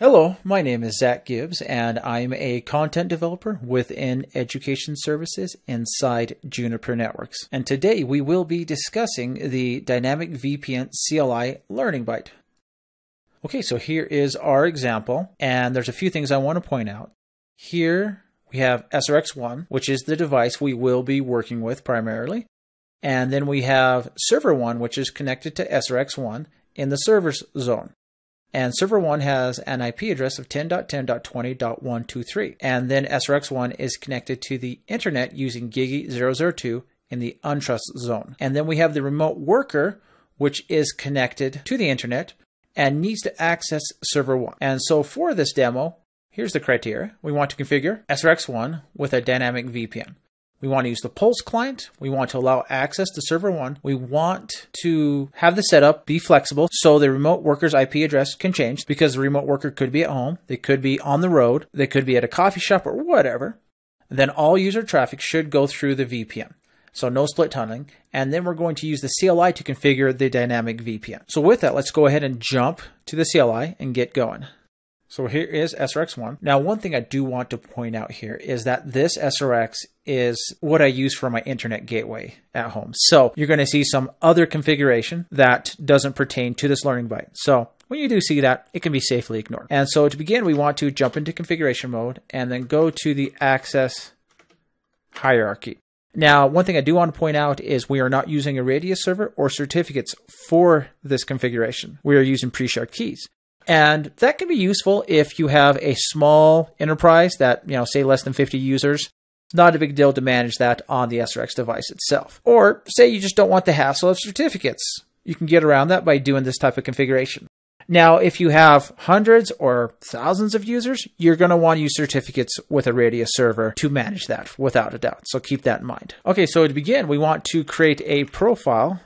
Hello, my name is Zach Gibbs, and I'm a content developer within Education Services inside Juniper Networks. And today we will be discussing the Dynamic VPN CLI Learning Byte. Okay, so here is our example, and there's a few things I want to point out. Here we have SRX1, which is the device we will be working with primarily. And then we have Server1, which is connected to SRX1 in the server's zone. And Server1 has an IP address of 10.10.20.123. And then SRX1 is connected to the internet using GIGI 002 in the untrust zone. And then we have the remote worker, which is connected to the internet and needs to access Server1. And so for this demo, here's the criteria. We want to configure SRX1 with a dynamic VPN. We want to use the Pulse client. We want to allow access to Server1. We want to have the setup be flexible so the remote worker's IP address can change, because the remote worker could be at home, they could be on the road, they could be at a coffee shop or whatever. And then all user traffic should go through the VPN. So no split tunneling. And then we're going to use the CLI to configure the dynamic VPN. So with that, let's go ahead and jump to the CLI and get going. So here is SRX1. Now, one thing I do want to point out here is that this SRX is what I use for my internet gateway at home. So you're going to see some other configuration that doesn't pertain to this learning byte. So when you do see that, it can be safely ignored. And so to begin, we want to jump into configuration mode and then go to the access hierarchy. Now, one thing I do want to point out is we are not using a RADIUS server or certificates for this configuration. We are using pre-shared keys. And that can be useful if you have a small enterprise that, say less than 50 users. It's not a big deal to manage that on the SRX device itself. Or say you just don't want the hassle of certificates. You can get around that by doing this type of configuration. Now, if you have hundreds or thousands of users, you're going to want to use certificates with a RADIUS server to manage that without a doubt. So keep that in mind. Okay, so to begin, we want to create a profile.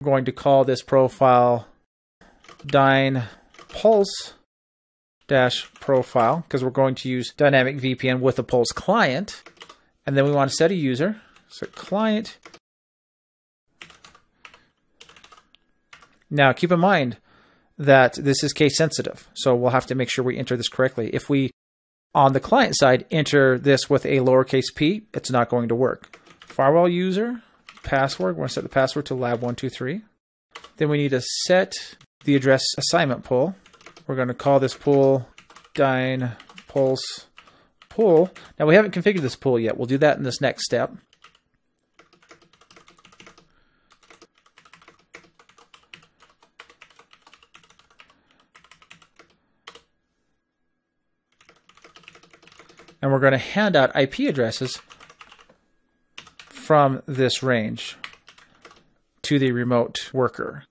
I'm going to call this profile Pulse-profile, because we're going to use dynamic VPN with a Pulse client. And then we want to set a user. So client. Now keep in mind that this is case sensitive. So we'll have to make sure we enter this correctly. If we, on the client side, enter this with a lowercase p, it's not going to work. Firewall user, password. We're going to set the password to lab123. Then we need to set the address assignment pool. We're going to call this pool dynpulse pool. Now we haven't configured this pool yet. We'll do that in this next step. And we're going to hand out IP addresses from this range to the remote worker.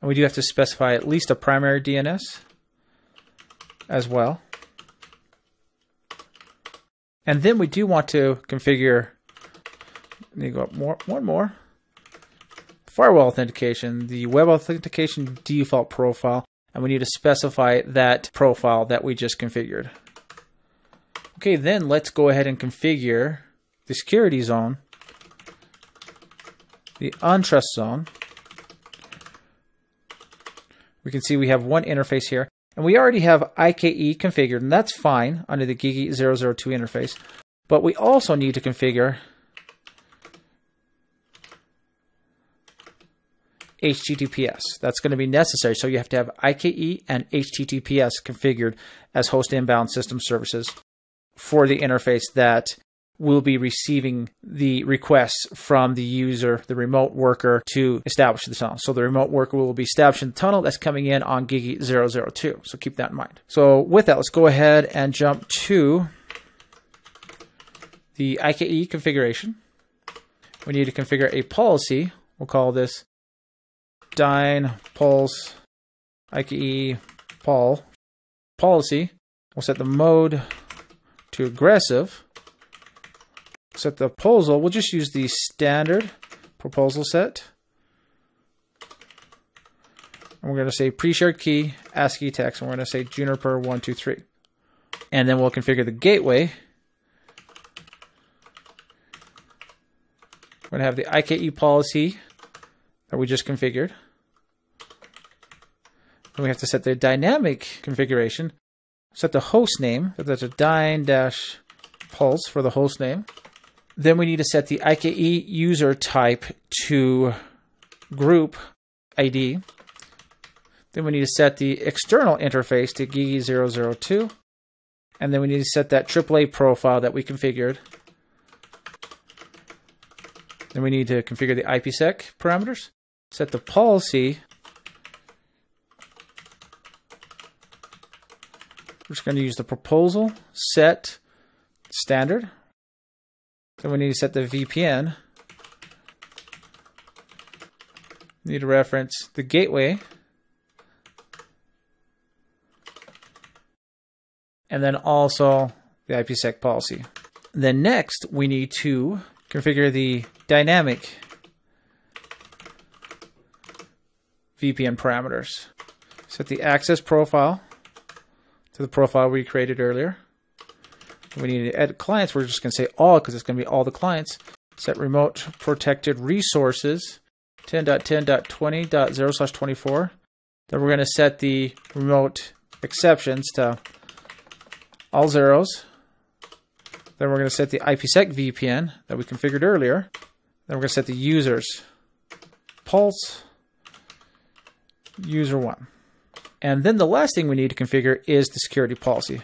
And we do have to specify at least a primary DNS as well. And then we do want to configure, let me go up one more. Firewall authentication, the web authentication default profile, and we need to specify that profile that we just configured. Okay, then let's go ahead and configure the security zone, the untrust zone. We can see we have one interface here, and we already have IKE configured, and that's fine under the GIGI 002 interface, but we also need to configure HTTPS. That's going to be necessary, so you have to have IKE and HTTPS configured as host inbound system services for the interface that will be receiving the requests from the user, the remote worker, to establish the tunnel. So the remote worker will be establishing the tunnel that's coming in on GIGI 002. So keep that in mind. So with that, let's go ahead and jump to the IKE configuration. We need to configure a policy. We'll call this dynpulse IKE policy. We'll set the mode to aggressive. Set the proposal, we'll just use the standard proposal set. And we're going to say pre-shared key, ASCII text, and we're going to say Juniper123. And then we'll configure the gateway. We're going to have the IKE policy that we just configured. Then we have to set the dynamic configuration. Set the host name. So that's a dyn-pulse for the host name. Then we need to set the IKE user type to group ID. Then we need to set the external interface to GIGI002. And then we need to set that AAA profile that we configured. Then we need to configure the IPsec parameters. Set the policy. We're just going to use the proposal, set standard. Then we need to set the VPN. Need to reference the gateway. And then also the IPsec policy. Then next, we need to configure the dynamic VPN parameters. Set the access profile to the profile we created earlier. We need to edit clients. We're just going to say all because it's going to be all the clients. Set remote protected resources 10.10.20.0/24. Then we're going to set the remote exceptions to all zeros. Then we're going to set the IPsec VPN that we configured earlier. Then we're going to set the users pulse user1. And then the last thing we need to configure is the security policy.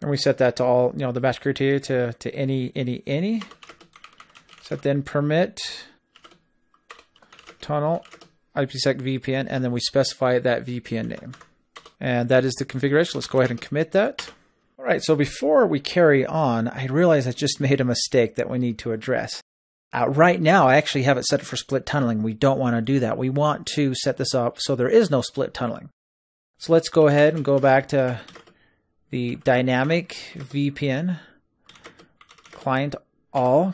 And we set that to all, you know, the match criteria to any. Set then permit tunnel IPsec VPN, and then we specify that VPN name. And that is the configuration. Let's go ahead and commit that. All right, so before we carry on, I realize I just made a mistake that we need to address. Right now, I actually have it set for split tunneling. We don't want to do that. We want to set this up so there is no split tunneling. So let's go ahead and go back to the dynamic VPN clients all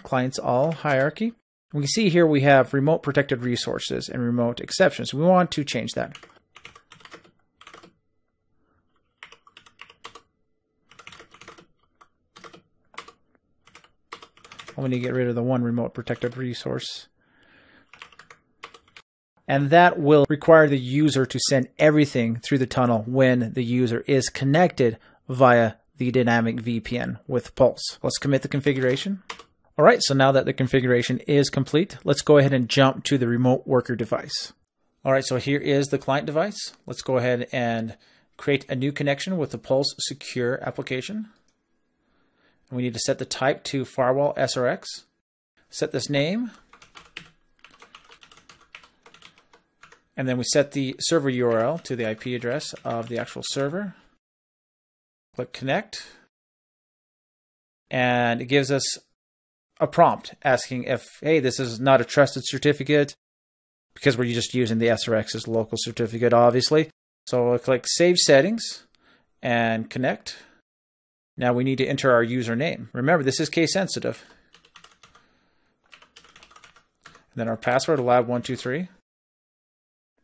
hierarchy. We can see here we have remote protected resources and remote exceptions. We want to change that. I'm going to get rid of the one remote protected resource. And that will require the user to send everything through the tunnel when the user is connected via the dynamic VPN with Pulse. Let's commit the configuration. All right, so now that the configuration is complete, let's go ahead and jump to the remote worker device. All right, so here is the client device. Let's go ahead and create a new connection with the Pulse Secure application. We need to set the type to firewall SRX. Set this name. And then we set the server URL to the IP address of the actual server. Click connect. And it gives us a prompt asking if, hey, this is not a trusted certificate because we're just using the SRX's local certificate, obviously. So we'll click save settings and connect. Now we need to enter our username. Remember, this is case sensitive. And then our password, lab123.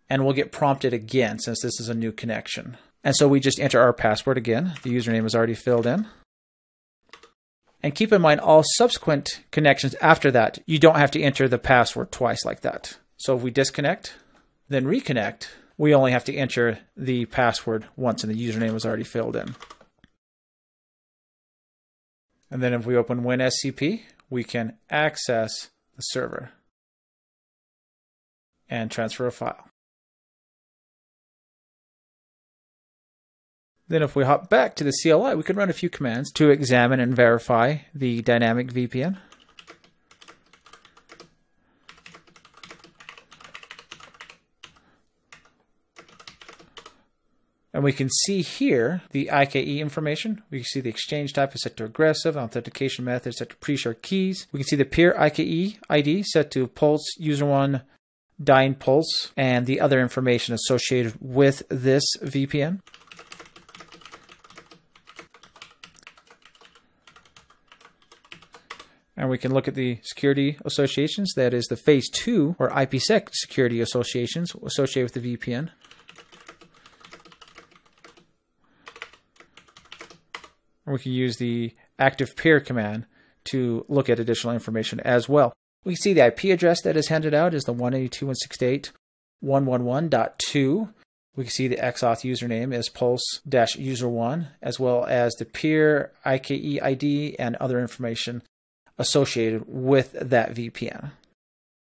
And we'll get prompted again since this is a new connection. And so we just enter our password again. The username is already filled in. And keep in mind all subsequent connections after that, you don't have to enter the password twice like that. So if we disconnect, then reconnect, we only have to enter the password once and the username was already filled in. And then if we open WinSCP, we can access the server and transfer a file. Then if we hop back to the CLI, we can run a few commands to examine and verify the dynamic VPN. And we can see here the IKE information. We can see the exchange type is set to aggressive, authentication method is set to pre-shared keys. We can see the peer IKE ID set to Pulse user1 dyn Pulse and the other information associated with this VPN. And we can look at the security associations, that is the phase 2 or IPsec security associations associated with the VPN. or we can use the active peer command to look at additional information as well. We see the IP address that is handed out is the 182.168.111.2. We can see the XAuth username is pulse-user1, as well as the peer, IKE ID, and other information associated with that VPN.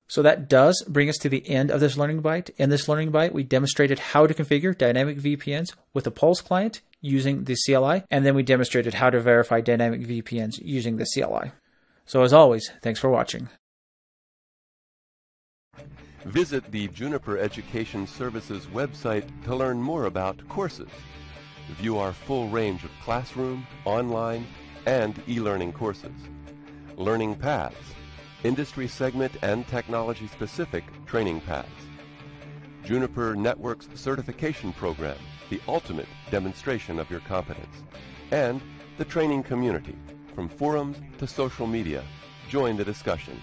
So that does bring us to the end of this learning byte. In this learning byte, we demonstrated how to configure dynamic VPNs with a Pulse client using the CLI, and then we demonstrated how to verify dynamic VPNs using the CLI. So as always, thanks for watching. Visit the Juniper Education Services website to learn more about courses. View our full range of classroom, online, and e-learning courses. Learning paths, industry segment and technology-specific training paths. Juniper Networks Certification Program, the ultimate demonstration of your competence. And the training community, from forums to social media. Join the discussion.